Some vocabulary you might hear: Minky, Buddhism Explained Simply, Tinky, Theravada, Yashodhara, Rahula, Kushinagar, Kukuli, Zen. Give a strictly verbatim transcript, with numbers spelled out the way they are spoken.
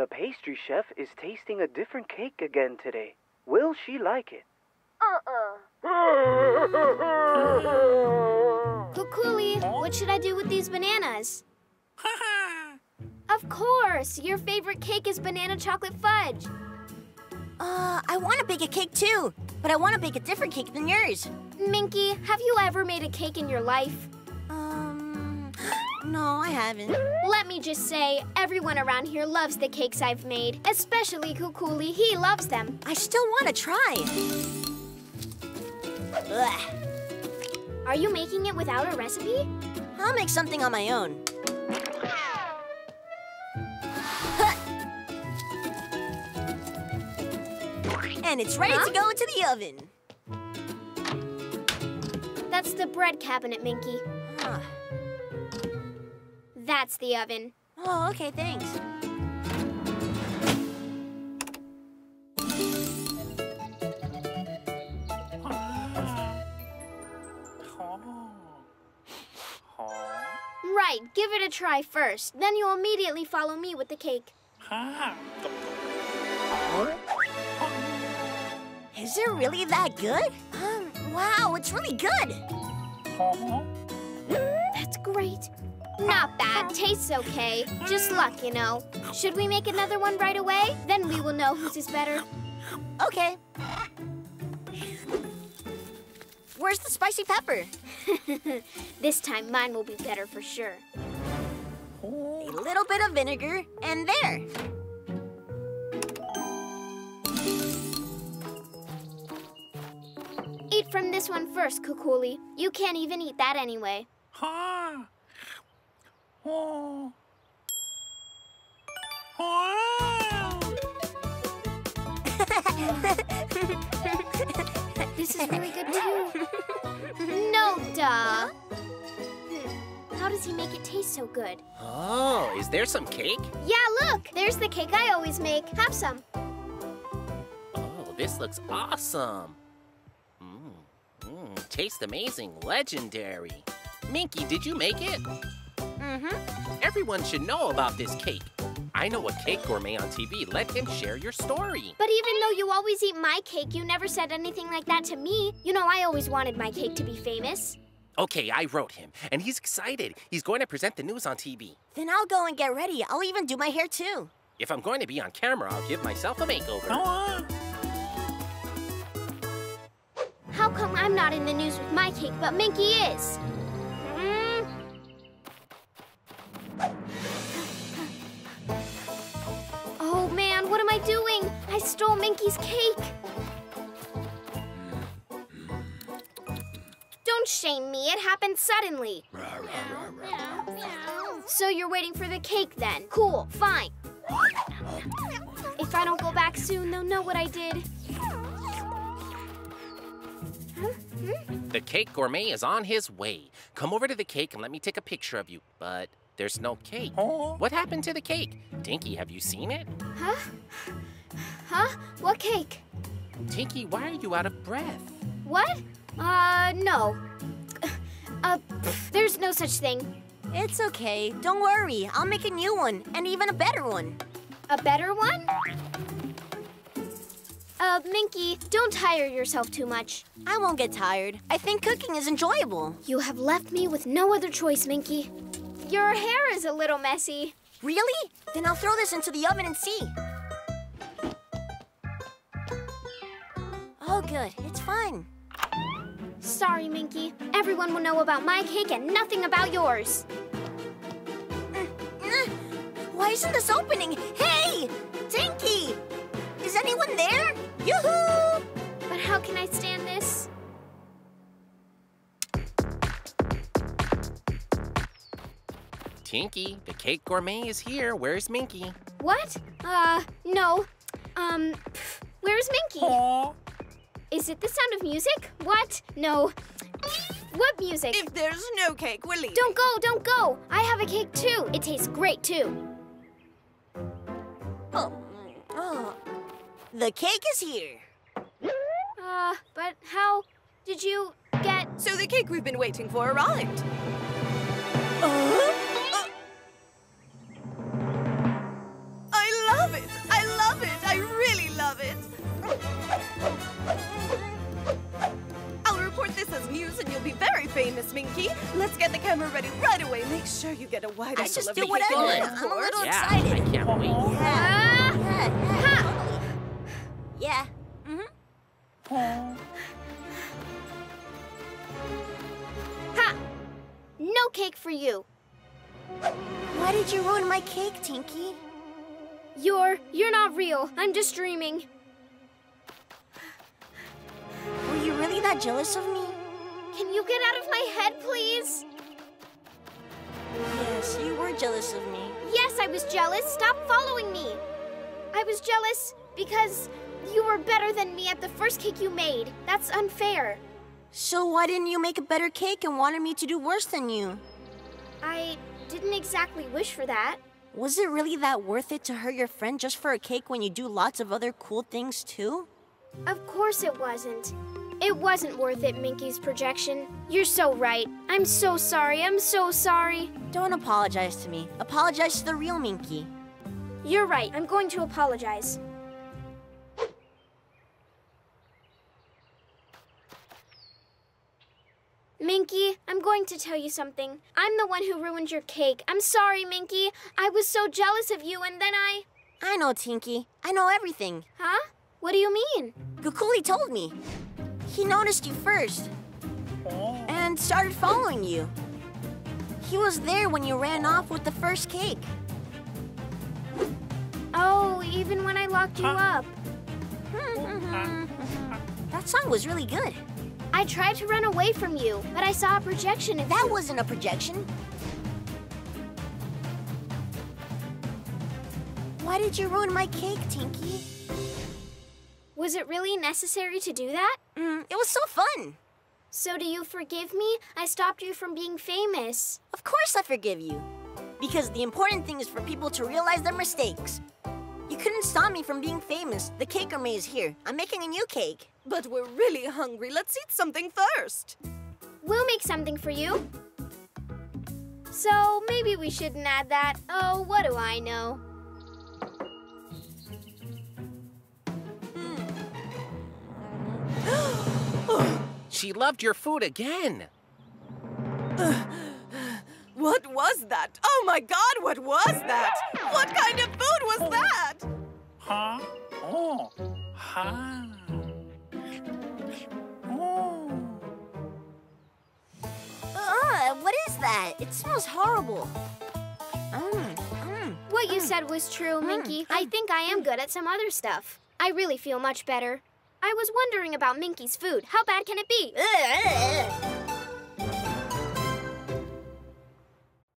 The pastry chef is tasting a different cake again today. Will she like it? Uh-uh. Kukuli, what should I do with these bananas? Of course! Your favorite cake is banana chocolate fudge. Uh, I want to bake a cake too, but I want to bake a different cake than yours. Minky, have you ever made a cake in your life? Um, no, I haven't. Let me just say, everyone around here loves the cakes I've made, especially Kukuli. He loves them. I still want to try. Ugh. Are you making it without a recipe? I'll make something on my own. And it's ready huh? to go into the oven. That's the bread cabinet, Minky. Huh. That's the oven. Oh, okay, thanks. Right, give it a try first. Then you'll immediately follow me with the cake. Is it really that good? Um, wow, it's really good. That's great. Not bad. Tastes okay. Just luck, you know. Should we make another one right away? Then we will know whose is better. Okay. Where's the spicy pepper? This time mine will be better for sure. A little bit of vinegar, and there. Eat from this one first, Kukuli. You can't even eat that anyway. Huh? Oh. This is really good too. No, duh. How does he make it taste so good? Oh, is there some cake? Yeah, look. There's the cake I always make. Have some. Oh, this looks awesome. Tastes amazing, legendary. Minky, did you make it? Mm-hmm. Everyone should know about this cake. I know a cake gourmet on T V. Let him share your story. But even though you always eat my cake, you never said anything like that to me. You know, I always wanted my cake to be famous. Okay, I wrote him, and he's excited. He's going to present the news on T V. Then I'll go and get ready. I'll even do my hair, too. If I'm going to be on camera, I'll give myself a makeover. Oh. How come I'm not in the news with my cake, but Minky is? Mm. Oh man, what am I doing? I stole Minky's cake. Don't shame me, it happened suddenly. So you're waiting for the cake then? Cool, fine. If I don't go back soon, they'll know what I did. The cake gourmet is on his way. Come over to the cake and let me take a picture of you. But there's no cake. Oh. What happened to the cake? Tinky, have you seen it? Huh? Huh? What cake? Tinky, why are you out of breath? What? Uh, no. Uh, pff, there's no such thing. It's okay. Don't worry. I'll make a new one and even a better one. A better one? Uh, Minky, don't tire yourself too much. I won't get tired. I think cooking is enjoyable. You have left me with no other choice, Minky. Your hair is a little messy. Really? Then I'll throw this into the oven and see. Oh, good. It's fine. Sorry, Minky. Everyone will know about my cake and nothing about yours. Why isn't this opening? Hey! Tinky! Is anyone there? Yoo-hoo! But how can I stand this? Tinky, the cake gourmet is here. Where's Minky? What? Uh, no. Um, pff, where's Minky? Aww. Is it the sound of music? What? No. What music? If there's no cake, we'll leave. Don't go, don't go. I have a cake too. It tastes great too. Oh. Oh. The cake is here. Uh, but how did you get... So the cake we've been waiting for arrived. Uh, uh, I love I'll report this as news and you'll be very famous, Minky. Let's get the camera ready right away. Make sure you get a wide angle of the camera. I just do what I want. I'm a little yeah, excited. I can't wait. Yeah. Yeah. Yeah. Yeah. Mm-hmm. Yeah. Ha! No cake for you. Why did you ruin my cake, Tinky? You're... you're not real. I'm just dreaming. Were you really that jealous of me? Can you get out of my head, please? Yes, you were jealous of me. Yes, I was jealous. Stop following me. I was jealous because you were better than me at the first cake you made. That's unfair. So why didn't you make a better cake and wanted me to do worse than you? I didn't exactly wish for that. Was it really that worth it to hurt your friend just for a cake when you do lots of other cool things too? Of course it wasn't. It wasn't worth it, Minky's projection. You're so right. I'm so sorry. I'm so sorry. Don't apologize to me. Apologize to the real Minky. You're right. I'm going to apologize. Minky, I'm going to tell you something. I'm the one who ruined your cake. I'm sorry, Minky. I was so jealous of you, and then I... I know, Tinky. I know everything. Huh? What do you mean? Kukuli told me. He noticed you first. And started following you. He was there when you ran off with the first cake. Oh, even when I locked you up. That song was really good. I tried to run away from you, but I saw a projection. That wasn't a projection. Why did you ruin my cake, Tinky? Was it really necessary to do that? Mm, it was so fun. So do you forgive me? I stopped you from being famous. Of course I forgive you. Because the important thing is for people to realize their mistakes. You couldn't stop me from being famous. The cake gourmet is here. I'm making a new cake. But we're really hungry. Let's eat something first. We'll make something for you. So maybe we shouldn't add that. Oh, what do I know? Mm. She loved your food again. Uh, what was that? Oh my God, what was that? What kind of food was oh. that? Huh? Oh. Huh? What is that? It smells horrible. Mm, mm, what mm, you said was true, mm, Minky. Mm, I think I am mm. good at some other stuff. I really feel much better. I was wondering about Minky's food. How bad can it be?